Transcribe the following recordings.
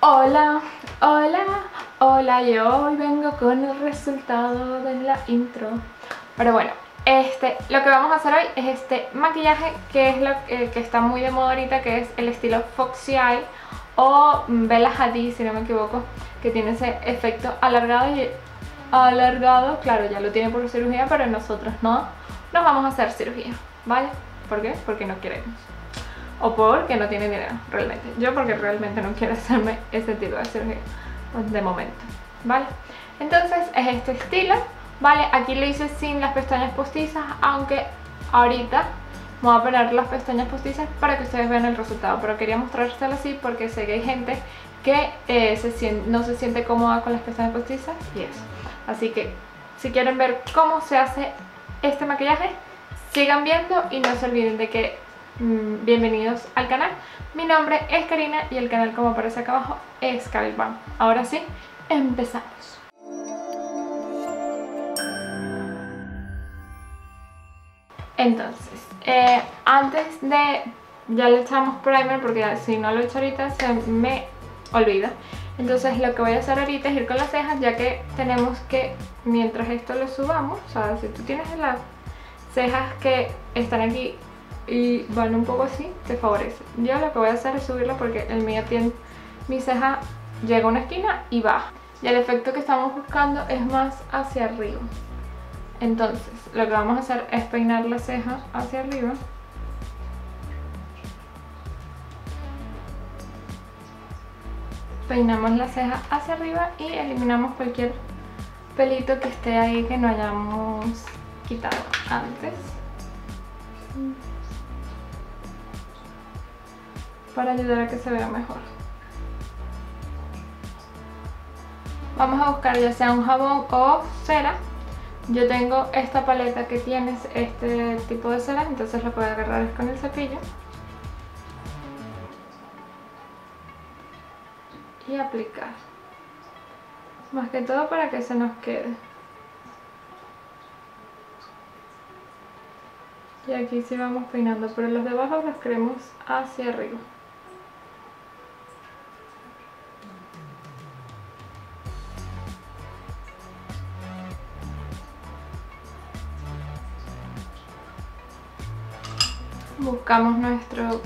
Hola, hola, hola, yo hoy vengo con el resultado de la intro. Pero bueno, lo que vamos a hacer hoy es este maquillaje que es que está muy de moda ahorita, que es el estilo Foxy Eye o Bella Hadid, si no me equivoco, que tiene ese efecto alargado y alargado, claro, ya lo tiene por cirugía, pero nosotros no nos vamos a hacer cirugía, ¿vale? ¿Por qué? Porque no queremos. O porque no tiene dinero, realmente. Yo porque realmente no quiero hacerme ese tipo de cirugía de momento, ¿vale? Entonces es este estilo, ¿vale? Aquí lo hice sin las pestañas postizas, aunque ahorita me voy a poner las pestañas postizas para que ustedes vean el resultado. Pero quería mostrárselo así porque sé que hay gente que no se siente cómoda con las pestañas postizas y eso. Así que si quieren ver cómo se hace este maquillaje, sigan viendo y no se olviden de que bienvenidos al canal. Mi nombre es Karina y el canal, como aparece acá abajo, es Karilpan. Ahora sí, empezamos. Entonces, antes de... ya le echamos primer porque si no lo echo ahorita se me olvida. Entonces lo que voy a hacer ahorita es ir con las cejas, ya que tenemos que, mientras esto lo subamos, o sea, si tú tienes las cejas que están aquí y van un poco así, te favorece. Yo lo que voy a hacer es subirlo porque el mío tiene, mi ceja llega a una esquina y baja, y el efecto que estamos buscando es más hacia arriba. Entonces lo que vamos a hacer es peinar las cejas hacia arriba, peinamos las cejas hacia arriba y eliminamos cualquier pelito que esté ahí que no hayamos quitado antes, para ayudar a que se vea mejor. Vamos a buscar ya sea un jabón o cera. Yo tengo esta paleta que tiene este tipo de cera, entonces lo puedo agarrar con el cepillo y aplicar, más que todo para que se nos quede. Y aquí sí vamos peinando, pero los de abajo los queremos hacia arriba. Buscamos nuestro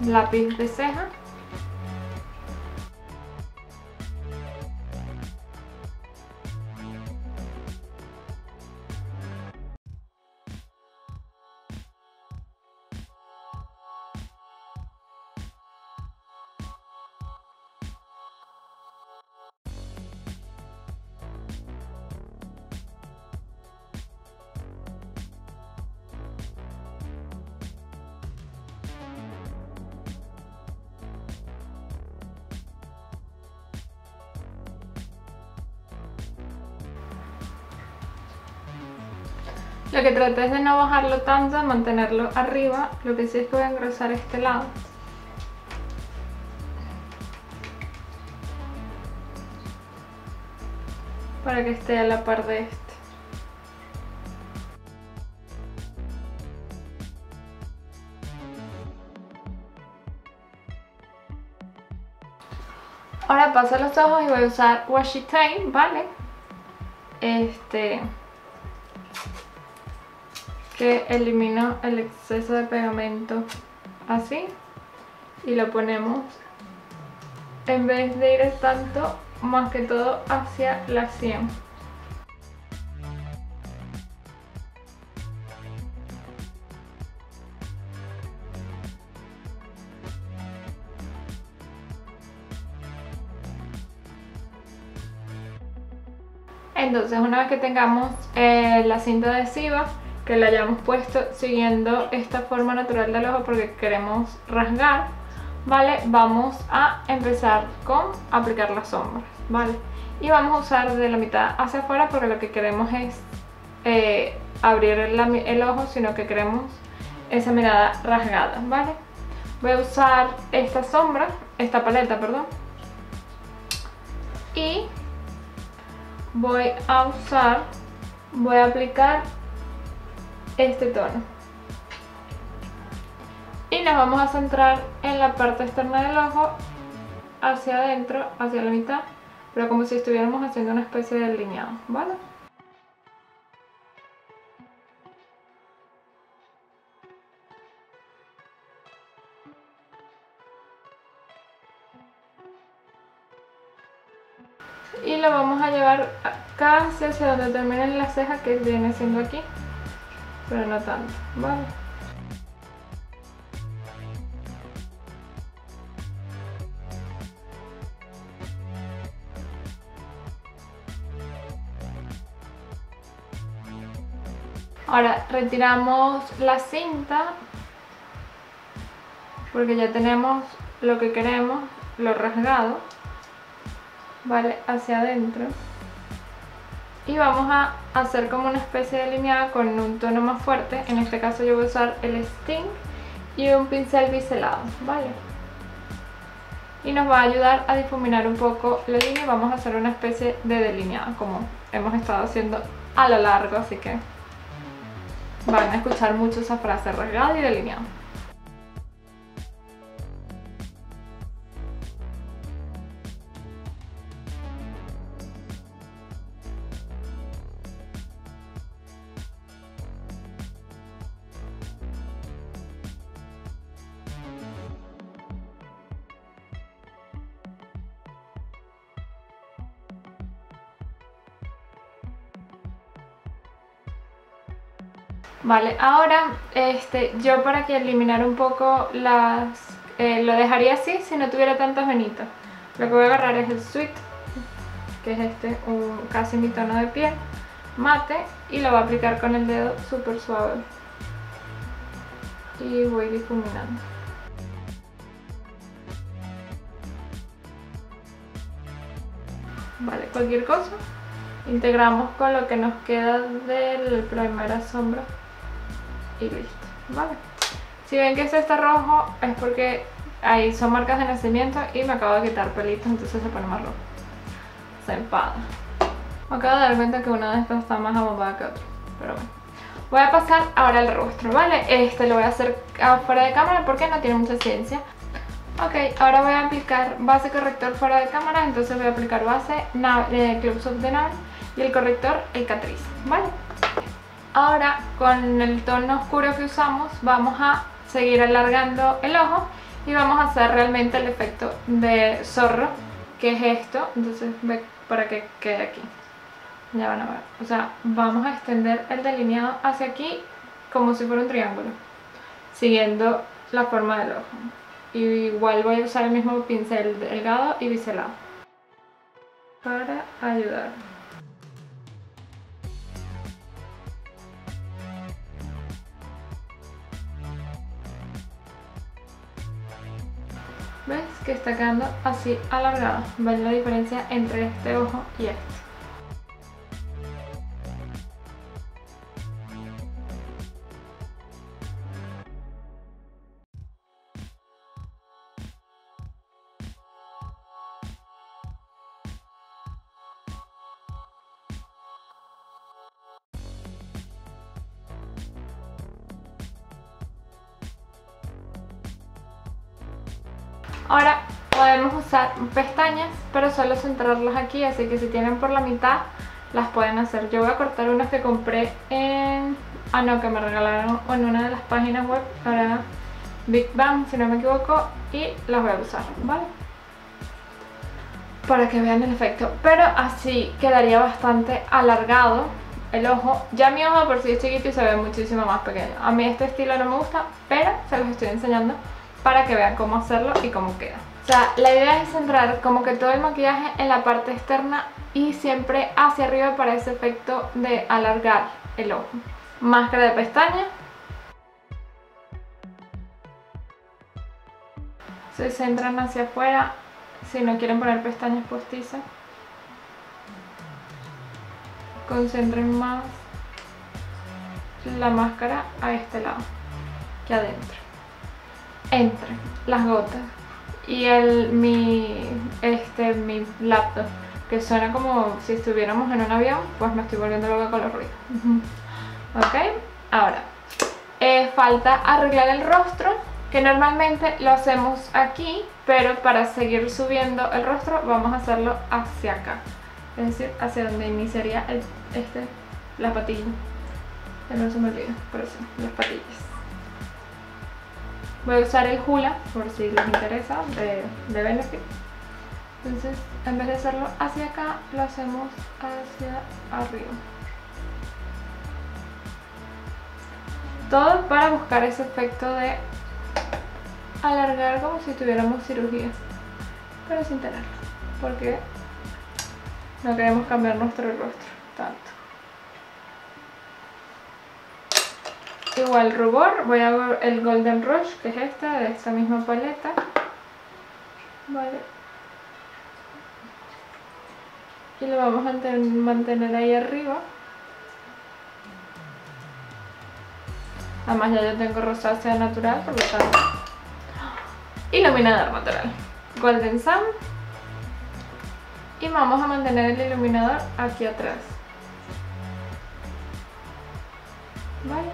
lápiz de ceja. Lo que trato es de no bajarlo tanto, de mantenerlo arriba. Lo que sí es que voy a engrosar este lado. Para que esté a la par de este. Ahora paso los ojos y voy a usar Washi Tape, ¿vale? Que elimino el exceso de pegamento así, y lo ponemos en vez de ir tanto, más que todo hacia la sien. Entonces, una vez que tengamos la cinta adhesiva, que la hayamos puesto siguiendo esta forma natural del ojo porque queremos rasgar, ¿vale? Vamos a empezar con aplicar las sombras, ¿vale? Y vamos a usar de la mitad hacia afuera porque lo que queremos es abrir el ojo, sino que queremos esa mirada rasgada, ¿vale? Voy a usar esta paleta, perdón. Y voy a aplicar este tono y nos vamos a centrar en la parte externa del ojo hacia adentro, hacia la mitad, pero como si estuviéramos haciendo una especie de delineado, ¿vale? Y lo vamos a llevar casi hacia donde termina la ceja, que viene siendo aquí, pero no tanto, ¿vale? Ahora retiramos la cinta porque ya tenemos lo que queremos, lo rasgado, ¿vale? Hacia adentro, y vamos a hacer como una especie de delineada con un tono más fuerte. En este caso yo voy a usar el Sting y un pincel biselado, ¿vale? Y nos va a ayudar a difuminar un poco la línea. Vamos a hacer una especie de delineada como hemos estado haciendo a lo largo, así que van a escuchar mucho esa frase, rasgado y delineado. Vale, ahora yo, para que eliminar un poco las... lo dejaría así si no tuviera tantas venitas. Lo que voy a agarrar es el Sweet, que es casi mi tono de piel, mate, y lo voy a aplicar con el dedo súper suave. Y voy difuminando. Vale, cualquier cosa integramos con lo que nos queda del primera sombra. Y listo, ¿vale? Si ven que este está rojo es porque ahí son marcas de nacimiento y me acabo de quitar pelitos, entonces se pone más rojo, se empada. Me acabo de dar cuenta que una de estas está más abombada que otra, pero bueno. Voy a pasar ahora al rostro, ¿vale? Lo voy a hacer fuera de cámara porque no tiene mucha ciencia. Ok, ahora voy a aplicar base corrector fuera de cámara, entonces voy a aplicar base Clubs of the Naves y el corrector, el Catriz, ¿vale? Ahora, con el tono oscuro que usamos, vamos a seguir alargando el ojo y vamos a hacer realmente el efecto de zorro, que es esto. Entonces, ve, para que quede aquí. Ya van a ver. O sea, vamos a extender el delineado hacia aquí como si fuera un triángulo, siguiendo la forma del ojo. Y igual voy a usar el mismo pincel delgado y biselado para ayudar. ¿Ves? Que está quedando así alargado. ¿Ven la diferencia entre este ojo y este? Ahora podemos usar pestañas, pero solo centrarlas aquí, así que si tienen por la mitad las pueden hacer. Yo voy a cortar unas que compré en... ah no, que me regalaron en una de las páginas web para Big Bang, si no me equivoco, y las voy a usar, ¿vale? Para que vean el efecto, pero así quedaría bastante alargado el ojo. Ya mi ojo por sí es chiquito y se ve muchísimo más pequeño. A mí este estilo no me gusta, pero se los estoy enseñando para que vean cómo hacerlo y cómo queda. O sea, la idea es centrar como que todo el maquillaje en la parte externa y siempre hacia arriba para ese efecto de alargar el ojo. Máscara de pestañas. Se centran hacia afuera si no quieren poner pestañas postizas. Concentren más la máscara a este lado que adentro. Entre las gotas y mi laptop, que suena como si estuviéramos en un avión, pues me estoy volviendo loca con los ruidos. Ok, ahora falta arreglar el rostro, que normalmente lo hacemos aquí, pero para seguir subiendo el rostro vamos a hacerlo hacia acá, es decir, hacia donde iniciaría las patillas. Ya no se me olvida, por eso, las patillas. Voy a usar el Hula, por si les interesa, de Benefit. Entonces, en vez de hacerlo hacia acá, lo hacemos hacia arriba. Todo para buscar ese efecto de alargar como si tuviéramos cirugía, pero sin tenerlo, porque no queremos cambiar nuestro rostro tanto. Igual rubor, voy a ver el Golden Rush, que es este, de esta misma paleta. Vale. Y lo vamos a mantener ahí arriba. Además ya yo tengo rosácea natural, por lo tanto, iluminador natural, Golden Sun. Y vamos a mantener el iluminador aquí atrás. Vale.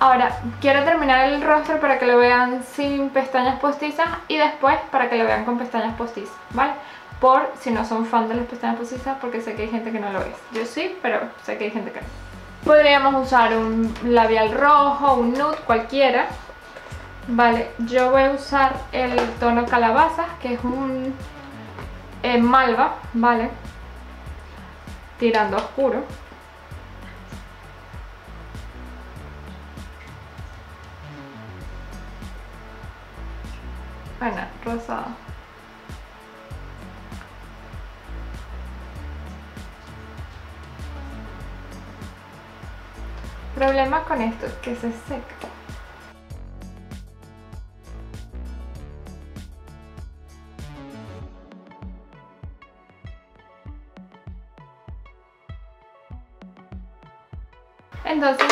Ahora, quiero terminar el rostro para que lo vean sin pestañas postizas y después para que lo vean con pestañas postizas, ¿vale? Por si no son fan de las pestañas postizas, porque sé que hay gente que no lo es. Yo sí, pero sé que hay gente que no. Podríamos usar un labial rojo, un nude, cualquiera. Vale, yo voy a usar el tono Calabazas, que es un malva, ¿vale? Tirando a oscuro. Bueno, rosado. Problema con esto es que se seca. Entonces,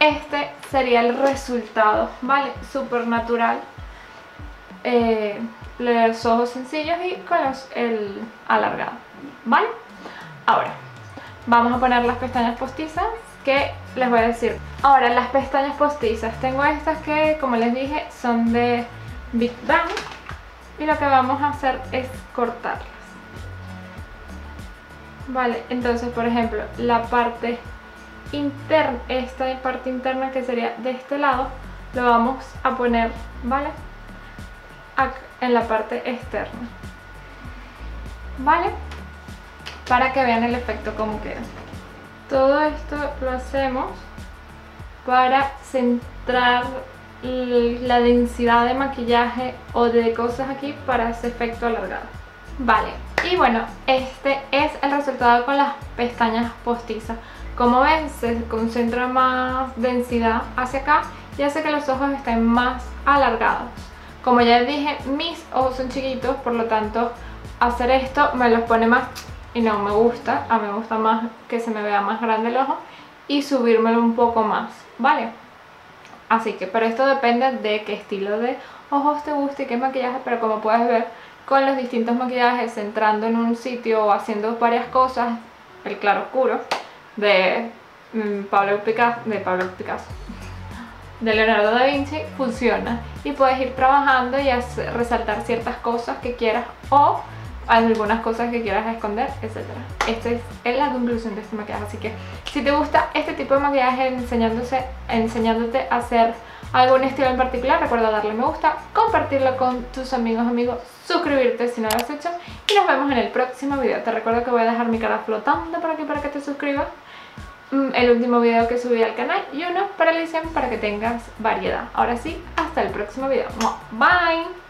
este sería el resultado, ¿vale? Súper natural. Los ojos sencillos y con el alargado, ¿vale? Ahora, vamos a poner las pestañas postizas, que les voy a decir. Ahora, las pestañas postizas, tengo estas que, como les dije, son de Big Bang, y lo que vamos a hacer es cortarlas. Vale, entonces, por ejemplo, la parte interna, esta parte interna que sería de este lado, lo vamos a poner, ¿vale? Acá, en la parte externa, ¿vale? Para que vean el efecto como queda. Todo esto lo hacemos para centrar la densidad de maquillaje o de cosas aquí para ese efecto alargado. Vale, y bueno, este es el resultado con las pestañas postizas. Como ven, se concentra más densidad hacia acá y hace que los ojos estén más alargados. Como ya les dije, mis ojos son chiquitos, por lo tanto, hacer esto me los pone más... Y no me gusta, a mí me gusta más que se me vea más grande el ojo y subírmelo un poco más, ¿vale? Así que, pero esto depende de qué estilo de ojos te guste y qué maquillaje, pero como puedes ver, con los distintos maquillajes, entrando en un sitio o haciendo varias cosas, el claro oscuro de Pablo Picasso, de Leonardo da Vinci, funciona. Y puedes ir trabajando y resaltar ciertas cosas que quieras o algunas cosas que quieras esconder, etc. Esta es la conclusión de este maquillaje. Así que si te gusta este tipo de maquillaje enseñándote a hacer algún estilo en particular, recuerda darle me gusta, compartirlo con tus amigos, suscribirte si no lo has hecho y nos vemos en el próximo video. Te recuerdo que voy a dejar mi cara flotando por aquí para que te suscribas, el último video que subí al canal y uno para el 100 para que tengas variedad. Ahora sí, hasta el próximo video. Bye.